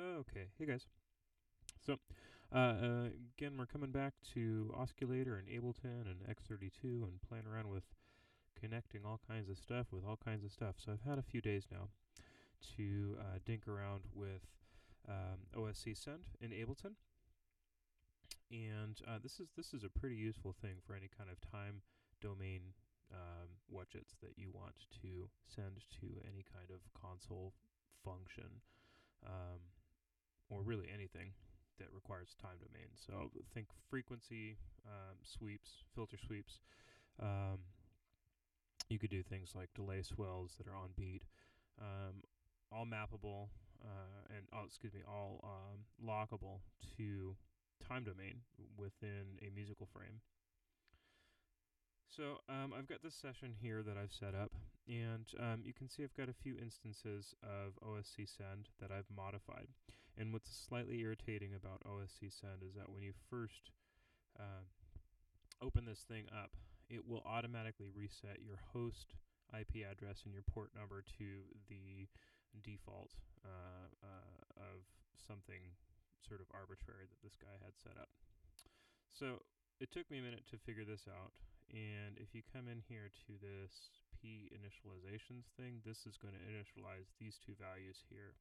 Okay, hey guys. So again, we're coming back to Osculator and Ableton and X32 and playing around with connecting all kinds of stuff with all kinds of stuff. So I've had a few days now to dink around with OSC Send in Ableton, and this is a pretty useful thing for any kind of time domain widgets that you want to send to any kind of console function, or really anything that requires time domain. So think frequency sweeps, filter sweeps. You could do things like delay swells that are on beat, all mappable, and all lockable to time domain within a musical frame. So I've got this session here that I've set up, and you can see I've got a few instances of OSC Send that I've modified. And what's slightly irritating about OSC Send is that when you first open this thing up, it will automatically reset your host IP address and your port number to the default of something sort of arbitrary that this guy had set up. So it took me a minute to figure this out, and if you come in here to this P initializations thing, this is going to initialize these two values here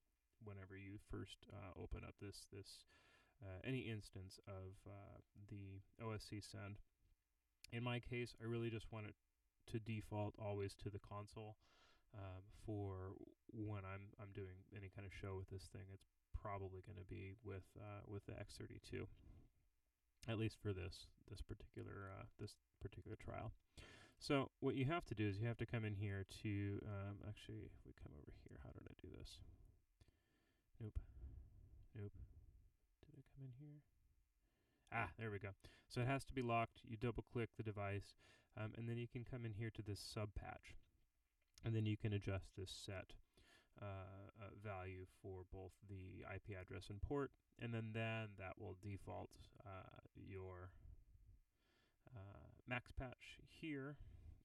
whenever you first open up this any instance of the OSC Send. In my case, I really just want it to default always to the console for when I'm doing any kind of show with this thing. It's probably going to be with the X32, at least for this particular trial. So what you have to do is you have to come in here to actually, if we come over here, how did I do this? Nope, nope. Did I come in here? Ah, there we go. So it has to be locked. You double click the device, and then you can come in here to this sub patch, and then you can adjust this set value for both the IP address and port, and then that will default your max patch here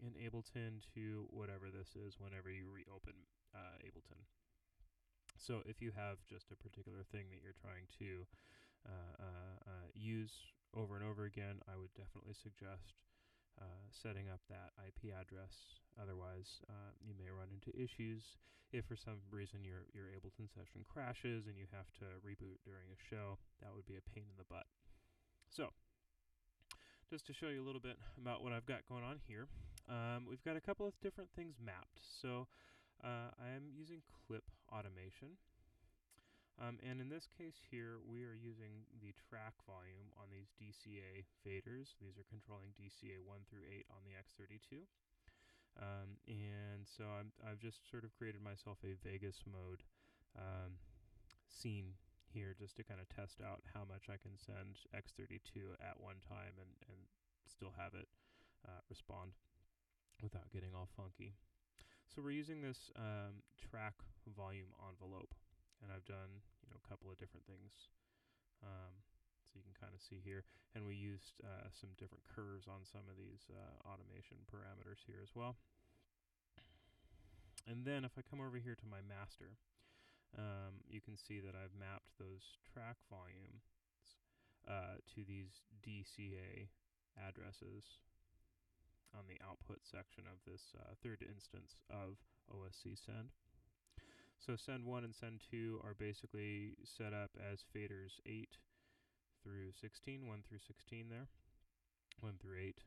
in Ableton to whatever this is whenever you reopen Ableton. So if you have just a particular thing that you're trying to use over and over again, I would definitely suggest setting up that IP address. Otherwise, you may run into issues if for some reason your Ableton session crashes and you have to reboot during a show. That would be a pain in the butt. So just to show you a little bit about what I've got going on here, we've got a couple of different things mapped. So I'm using clip automation, and in this case here we are using the track volume on these DCA faders. These are controlling DCA 1 through 8 on the X32, and so I've just sort of created myself a Vegas Mode scene here just to kind of test out how much I can send X32 at one time and still have it respond without getting all funky. So we're using this track volume envelope, and I've done a couple of different things, so you can kind of see here. And we used some different curves on some of these automation parameters here as well. And then if I come over here to my master, you can see that I've mapped those track volumes to these DCA addresses on the output section of this third instance of OSC Send. So Send 1 and Send 2 are basically set up as faders 8 through 16, 1 through 16 there, 1 through 8,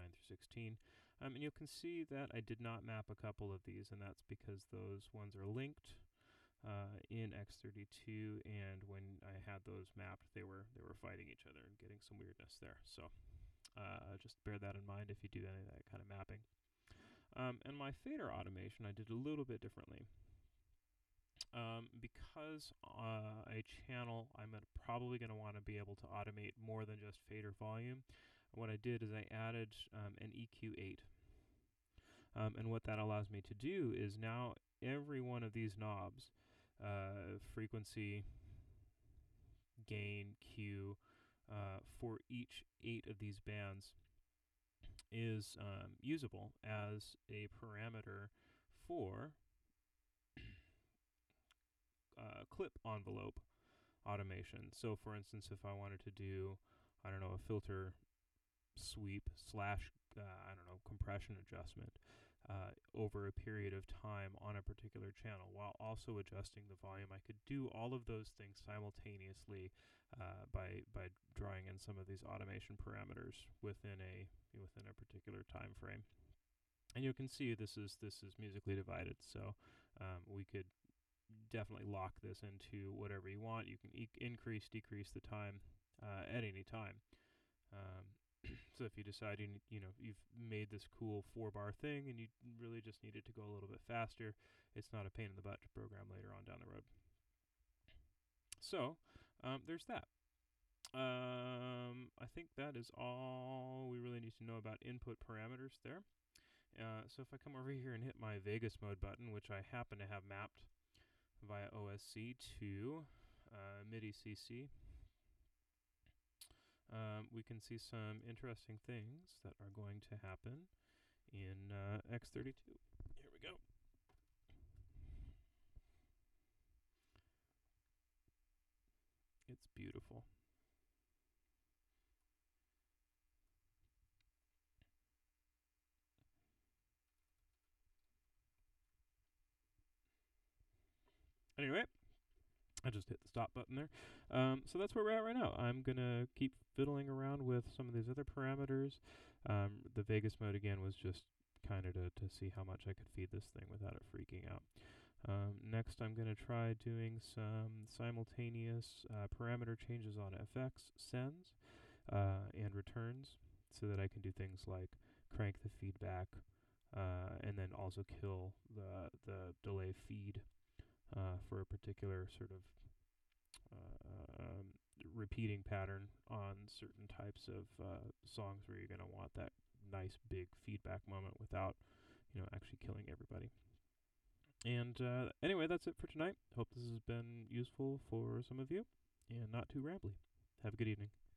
9 through 16. And you can see that I did not map a couple of these, and that's because those ones are linked in X32, and when I had those mapped, they were fighting each other and getting some weirdness there. So just bear that in mind if you do any of that kind of mapping. And my fader automation I did a little bit differently. Because a channel, I'm probably going to want to be able to automate more than just fader volume. What I did is I added an EQ8. And what that allows me to do is now every one of these knobs, frequency, gain, Q, for each 8 of these bands is usable as a parameter for clip envelope automation. So for instance, if I wanted to do, I don't know, a filter sweep slash, I don't know, compression adjustment over a period of time on a particular channel while also adjusting the volume, I could do all of those things simultaneously by drawing in some of these automation parameters within a particular time frame. And you can see this is musically divided, so we could definitely lock this into whatever you want. You can increase, decrease the time at any time. So if you decide you've made this cool 4-bar thing and you really just need it to go a little bit faster, it's not a pain in the butt to program later on down the road. So there's that. I think that is all we really need to know about input parameters there. So if I come over here and hit my Vegas mode button, which I happen to have mapped via OSC to MIDI CC, we can see some interesting things that are going to happen in X32. Here we go. It's beautiful. Anyway, I just hit the stop button there. So that's where we're at right now. I'm going to keep fiddling around with some of these other parameters. The Vegas mode, again, was just kind of to see how much I could feed this thing without it freaking out. Next, I'm going to try doing some simultaneous parameter changes on FX sends and returns so that I can do things like crank the feedback and then also kill the delay feed for a particular sort of repeating pattern on certain types of songs where you're going to want that nice big feedback moment without, actually killing everybody. And anyway, that's it for tonight. Hope this has been useful for some of you and not too rambly. Have a good evening.